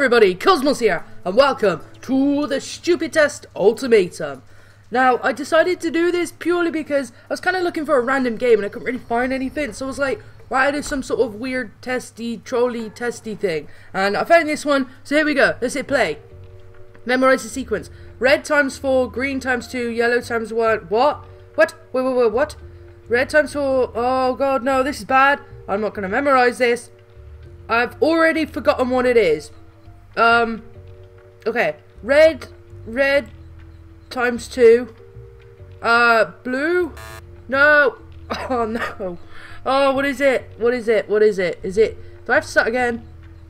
everybody, Cosmos here, and welcome to the Stupid Test Ultimatum. Now, I decided to do this purely because I was kind of looking for a random game and I couldn't really find anything, so I was like, why do some sort of weird testy, trolley, testy thing? And I found this one, so here we go, let's hit play. Memorize the sequence. Red times 4, green times 2, yellow times 1, what? What? Wait, what? Red times 4, oh god, no, this is bad. I'm not going to memorize this. I've already forgotten what it is. Okay. Red times 2. Blue? No. Oh, no. Oh, what is it? What is it? What is it? Is it? Do I have to start again?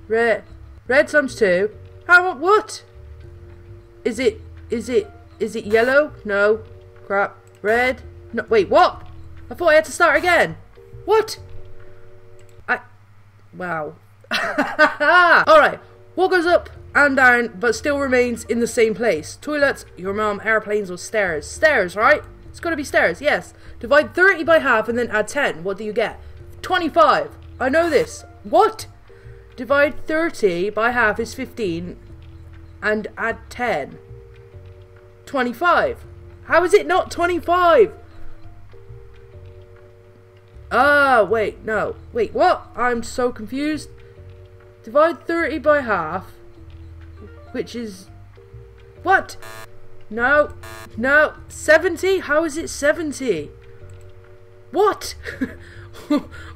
Red times 2. How? What? Is it yellow? No. Crap. Red. No. Wait, what? I thought I had to start again. What? Wow. Alright, what goes up and down but still remains in the same place? Toilets, your mom, airplanes, or stairs? Stairs, right? It's gotta be stairs, yes. Divide 30 by half and then add 10. What do you get? 25. I know this. What? Divide 30 by half is 15 and add 10. 25. How is it not 25? Ah, wait, no. Wait, what? I'm so confused. Divide 30 by half, which is... What? No, no. 70? How is it 70? What?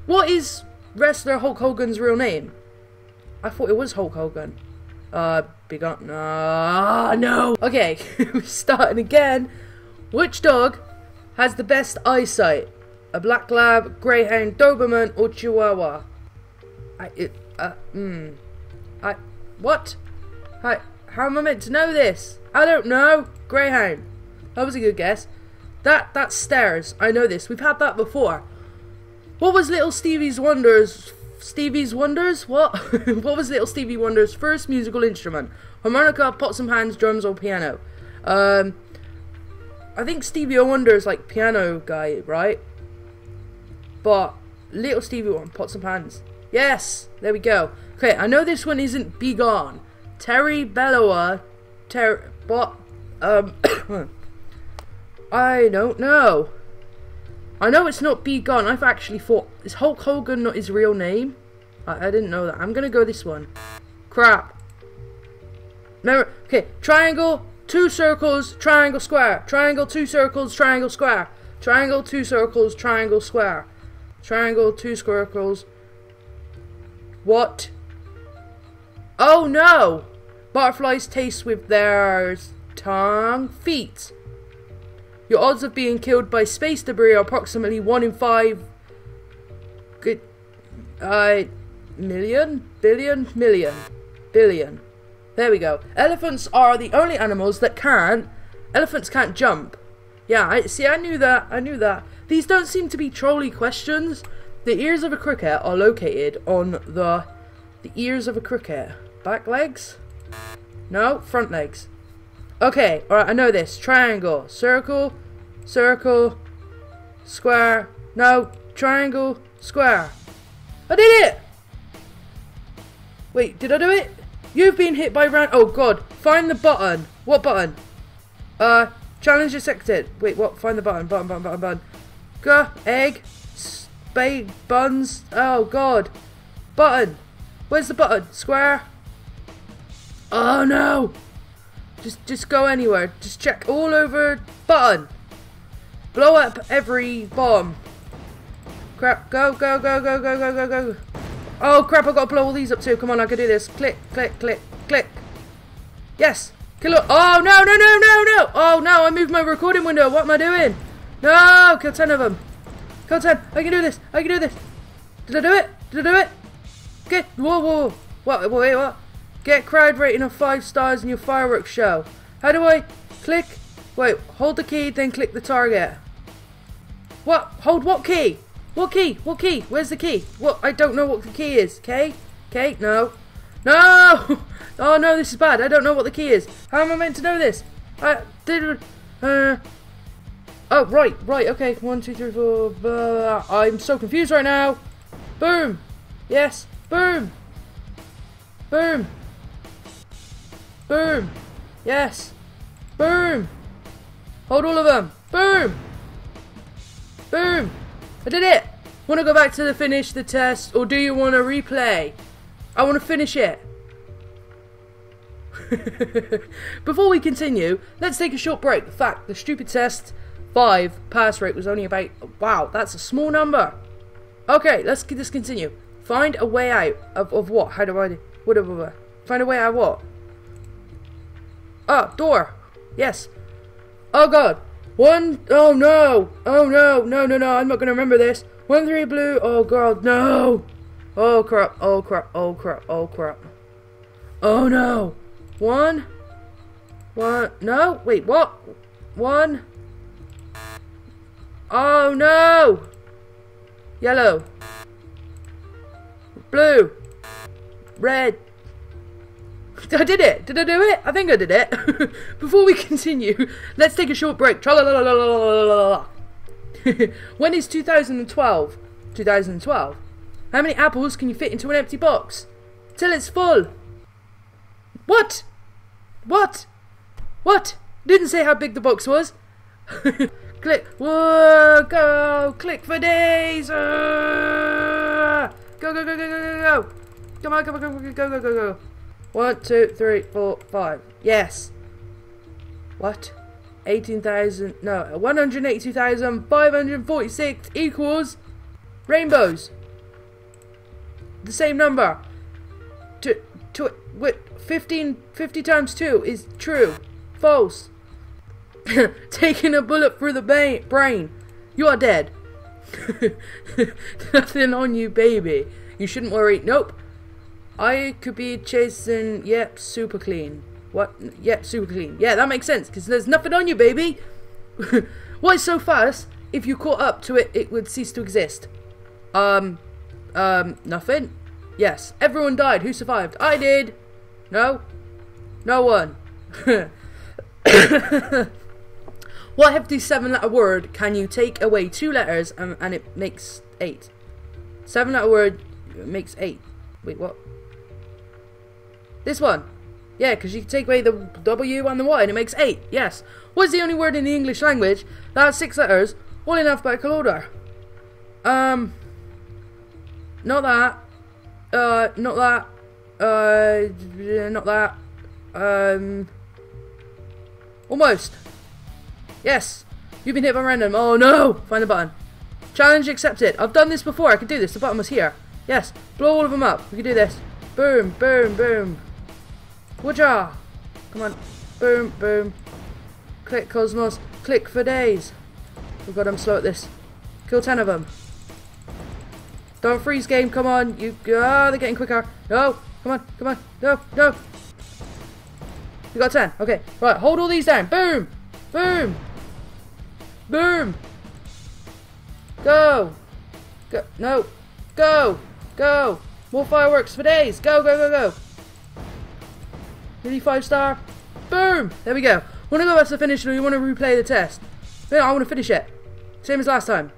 What is wrestler Hulk Hogan's real name? I thought it was Hulk Hogan. No. Okay, we're starting again. Which dog has the best eyesight? A black lab, greyhound, Doberman, or Chihuahua? What? How am I meant to know this? I don't know. Greyhound. That was a good guess. That's stairs. I know this. We've had that before. What was Little Stevie's Wonders? Stevie's Wonders? What? What was Little Stevie Wonder's first musical instrument? Harmonica, pots and pans, drums, or piano? I think Stevie Wonder is like piano guy, right? But Little Stevie one, pots and pans. Yes, there we go. Okay, I know this one isn't Be Gone. Terry Bellowa, I don't know. I know it's not Be Gone. I've actually thought, is Hulk Hogan not his real name? I didn't know that. I'm gonna go this one. Crap. Remember, okay, triangle, two circles, triangle, square. Triangle, two circles, triangle, square. Triangle, two circles, triangle, square. Triangle, two circles. What? Oh no! Butterflies taste with their tongue, feet. Your odds of being killed by space debris are approximately 1 in 5. Good. Million? Billion? Million. Billion. There we go. Elephants are the only animals that can't. Elephants can't jump. Yeah, I knew that. I knew that. These don't seem to be trolley questions. The ears of a cricket are located on the ears of a cricket. Back legs? No, front legs. Okay, alright, I know this. Triangle, circle, circle, square. No, triangle, square. I did it! Wait, did I do it? You've been hit by oh god, find the button. What button? Challenge accepted. Wait, what? Find the button. Button. Go. Egg. Spade. Buns. Oh, God. Button. Where's the button? Square. Oh, no. Just go anywhere. Just check all over. Button. Blow up every bomb. Crap. Go. Oh, crap. I've got to blow all these up, too. Come on. I can do this. Click. Yes. Oh, no. Oh, no, I moved my recording window. What am I doing? No, kill 10 of them. Kill 10. I can do this. Did I do it? Get, whoa. Wait, what? Get crowd rating of 5 stars in your fireworks show. How do I click? Wait, hold the key, then click the target. What? Hold what key? What key? Where's the key? What? I don't know what the key is. K? No! Oh no, this is bad. I don't know what the key is. How am I meant to know this? Oh, right, okay. 1, 2, 3, 4, blah. I'm so confused right now. Boom. Yes. Boom. Boom. Yes. Boom. Hold all of them. Boom. Boom. I did it. Want to go back to the finish the test, or do you want to replay? I want to finish it. Before we continue, let's take a short break. In fact, the stupid test 5 pass rate was only about, wow, that's a small number. Okay, let's just continue. Find a way out of what? How do I do? Whatever. Find a way out of what? Ah, door. Yes. Oh god. Oh no. Oh no. No, no, no. I'm not going to remember this. 1, 3 blue. Oh god. No. Oh crap. Oh crap. Oh crap. Oh crap. Oh no. 1. 1. No. Wait, what? 1. Oh no. Yellow. Blue. Red. I did it. Did I do it? I think I did it. Before we continue, let's take a short break. When is 2012? 2012. How many apples can you fit into an empty box? Till it's full. What? What? What? Didn't say how big the box was. Click. Whoa, go. Click for days. Go, go, go, go, go, go. Come on, come on, come on, go, go, go, go. 1, 2, 3, 4, 5. Yes. What? 18,000. No, 182,546 equals rainbows. The same number. 50 times 2 is true. False. Taking a bullet through the brain. You are dead. Nothing on you, baby. You shouldn't worry. Nope. I could be chasing. Yep, super clean. What? Yep, super clean. Yeah, that makes sense because there's nothing on you, baby. Why so fast? If you caught up to it, it would cease to exist. Nothing. Yes, everyone died. Who survived? I did. No, no one. What hefty 7-letter word can you take away 2 letters and it makes 8? 7-letter word makes 8. Wait, what? This one. Yeah, because you can take away the W and the Y and it makes 8. Yes. What is the only word in the English language that has 6 letters, all in alphabetical order? Not that. Not that. Not that. Almost. Yes. You've been hit by random. Oh no. Find the button. Challenge accepted. I've done this before. I can do this. The button was here. Yes. Blow all of them up. We can do this. Boom, boom, boom. Wooja. Come on. Boom, boom. Click Cosmos. Click for days. Oh god, I'm slow at this. Kill 10 of them. Don't freeze, game. Come on. You. Ah, they're getting quicker. No. Come on. Come on. No. No. You got 10. Okay. Right. Hold all these down. Boom. Boom. Boom. Go. Go. No. Go. Go. More fireworks for days. Go, go, go, go. Really 5-star. Boom. There we go. Want to go back to the finish, or you want to replay the test? No, I want to finish it. Same as last time.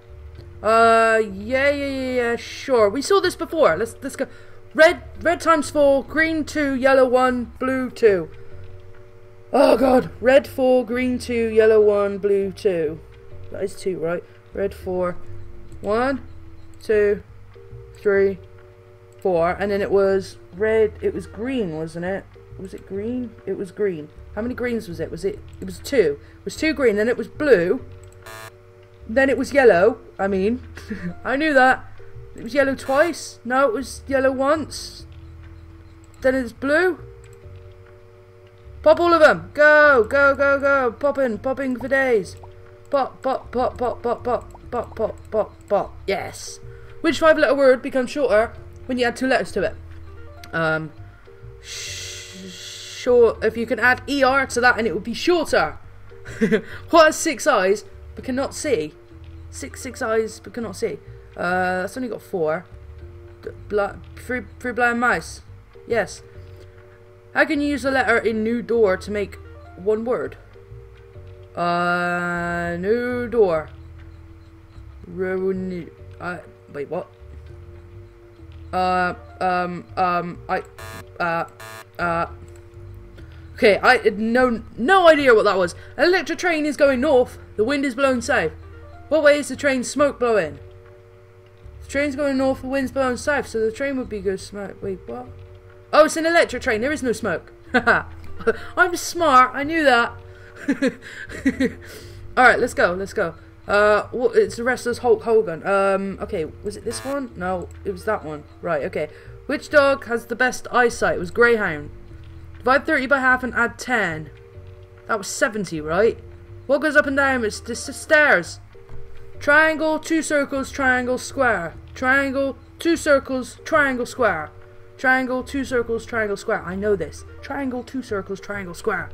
Yeah, sure. We saw this before. Let's go. Red times 4, green 2, yellow 1, blue 2. Oh god. Red 4, green 2, yellow 1, blue 2. That is 2, right? Red 4. 1, 2, 3, 4, and then it was red. It was green, wasn't it? Was it green? It was green. How many greens was it? It was 2. It was 2 green. Then it was blue. Then it was yellow. I mean, I knew that. It was yellow twice. No, it was yellow once. Then it's blue. Pop all of them. Go, go, go, go. Popping, popping for days. Pop, pop, pop, pop, pop, pop, pop, pop, pop, pop. Yes. Which 5-letter word becomes shorter when you add 2 letters to it? Sure, if you can add ER to that and it would be shorter. What has 6 eyes but cannot see? 6 eyes but cannot see. That's only got 4. Three blind mice. Yes. How can you use a letter in new door to make 1 word? New door. Wait, what? Okay, I had no idea what that was. An electric train is going north. The wind is blowing south. What way is the train's smoke blowing? The train's going north, the wind's blowing south, so the train would be good smoke. Wait, what? Oh, it's an electric train. There is no smoke. I'm smart. I knew that. Alright, let's go. Let's go. Well, it's the wrestler's Hulk Hogan. Okay, was it this one? No, it was that one. Right, okay. Which dog has the best eyesight? It was Greyhound. Divide 30 by half and add 10. That was 70, right? What goes up and down? It's the stairs. Triangle, two circles, triangle, square. Triangle, two circles, triangle, square. Triangle, two circles, triangle, square. I know this. Triangle, two circles, triangle, square.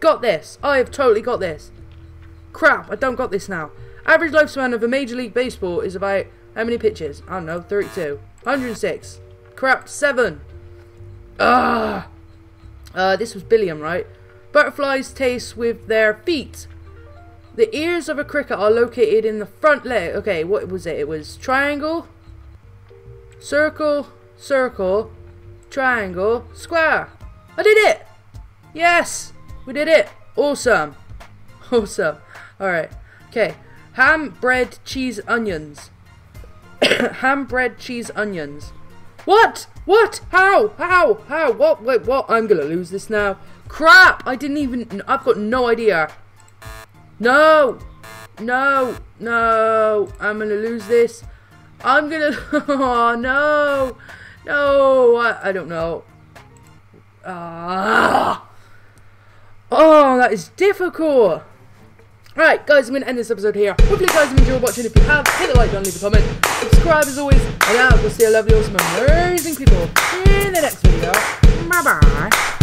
Got this. I have totally got this. Crap, I don't got this now. Average lifespan of a Major League Baseball is about how many pitches? I don't know, 32. 106. Crap, 7. Ugh. This was Billiam, right? Butterflies taste with their feet. The ears of a cricket are located in the front leg. Okay, what was it? It was triangle, circle, circle, triangle, square. I did it! Yes! We did it! Awesome. Awesome. Alright. Okay. Ham, bread, cheese, onions. Ham, bread, cheese, onions. What? What? How? How? How? What? Wait, what? I'm gonna lose this now. Crap! I didn't even... I've got no idea. No! No! No! I'm gonna lose this. I'm gonna... Oh, no! No! I don't know. Oh, that is difficult. Right, guys, I'm going to end this episode here. Hopefully, guys, you enjoyed watching. If you have, hit the like button, leave a comment. Subscribe, as always. And now, we'll see our lovely, awesome, amazing people in the next video. Bye-bye.